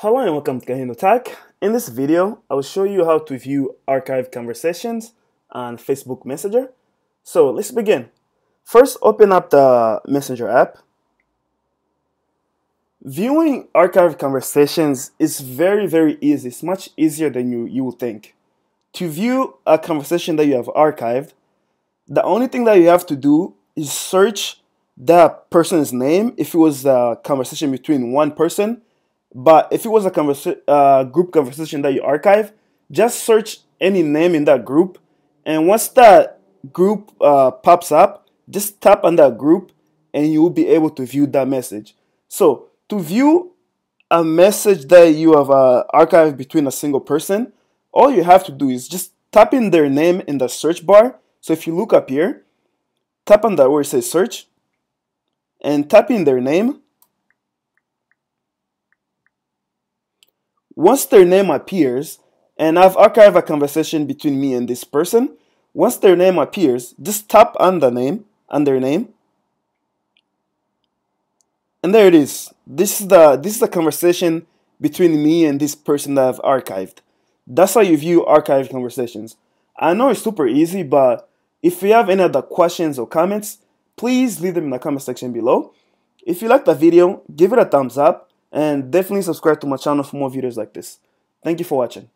Hello and welcome to KahindoTech. In this video, I will show you how to view archived conversations on Facebook Messenger. So let's begin. First, open up the Messenger app. Viewing archived conversations is very easy. It's much easier than you would think. To view a conversation that you have archived, the only thing that you have to do is search that person's name if it was a conversation between one person. But if it was a group conversation that you archive, just search any name in that group. And once that group pops up, just tap on that group and you will be able to view that message. So to view a message that you have archived between a single person, all you have to do is just tap in their name in the search bar. So if you look up here, tap on that where it says search and tap in their name. Once their name appears, and I've archived a conversation between me and this person, once their name appears, just tap on the name, on their name. And there it is. This is the conversation between me and this person that I've archived. That's how you view archived conversations. I know it's super easy, but if you have any other questions or comments, please leave them in the comment section below. If you like the video, give it a thumbs up. And definitely subscribe to my channel for more videos like this. Thank you for watching.